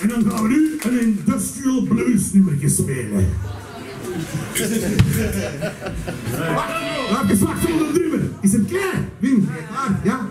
En dan gaan we nu een industrial blues nummertje spelen. Laat je vlak voor de drummen. Is het klaar? Wim, ben je klaar? Ja?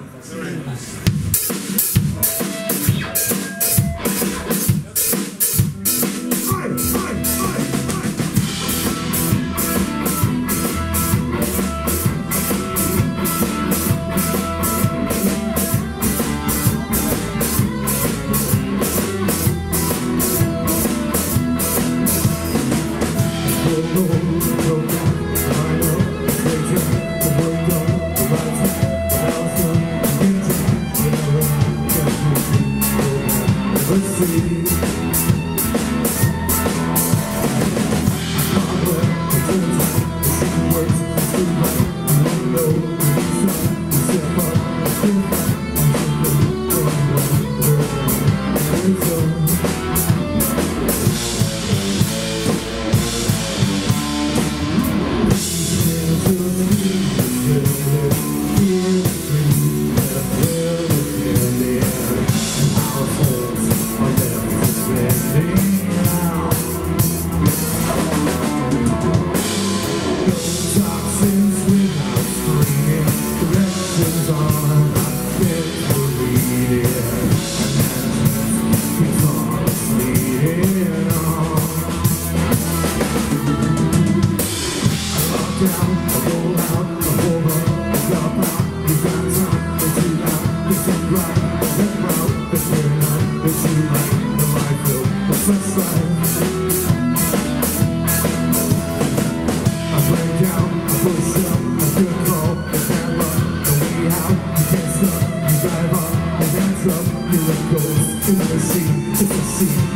You let go to the sea.